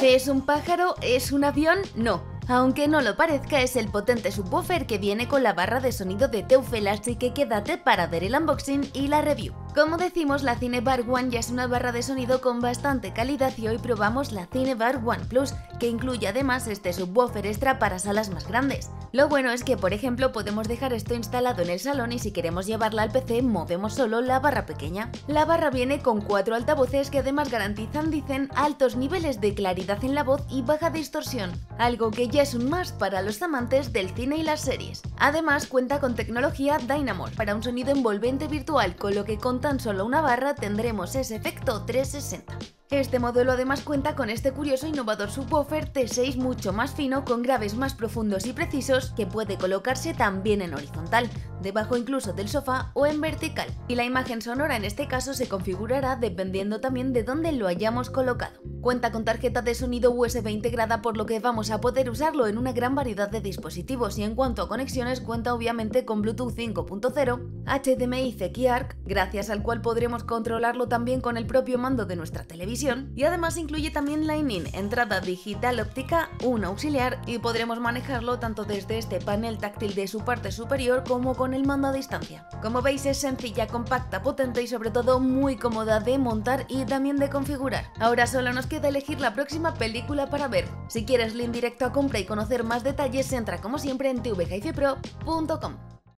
¿Qué es un pájaro? ¿Es un avión? No. Aunque no lo parezca, es el potente subwoofer que viene con la barra de sonido de Teufel, así que quédate para ver el unboxing y la review. Como decimos, la Cinebar One ya es una barra de sonido con bastante calidad y hoy probamos la Cinebar One Plus, que incluye además este subwoofer extra para salas más grandes. Lo bueno es que, por ejemplo, podemos dejar esto instalado en el salón y si queremos llevarla al PC, movemos solo la barra pequeña. La barra viene con 4 altavoces que además garantizan, dicen, altos niveles de claridad en la voz y baja distorsión, algo que ya es un más para los amantes del cine y las series. Además cuenta con tecnología Dynamo para un sonido envolvente virtual, con lo que con tan solo una barra tendremos ese efecto 360. Este modelo además cuenta con este curioso e innovador subwoofer T6 mucho más fino, con graves más profundos y precisos, que puede colocarse también en horizontal, debajo incluso del sofá, o en vertical. Y la imagen sonora en este caso se configurará dependiendo también de dónde lo hayamos colocado. Cuenta con tarjeta de sonido USB integrada, por lo que vamos a poder usarlo en una gran variedad de dispositivos, y en cuanto a conexiones cuenta obviamente con Bluetooth 5.0, HDMI y eARC, gracias al cual podremos controlarlo también con el propio mando de nuestra televisión, y además incluye también Lightning, entrada digital óptica, un auxiliar, y podremos manejarlo tanto desde este panel táctil de su parte superior como con el mando a distancia. Como veis, es sencilla, compacta, potente y sobre todo muy cómoda de montar y también de configurar. Ahora solo nos queda elegir la próxima película para ver. Si quieres link directo a compra y conocer más detalles, entra como siempre en tvhifipro.com.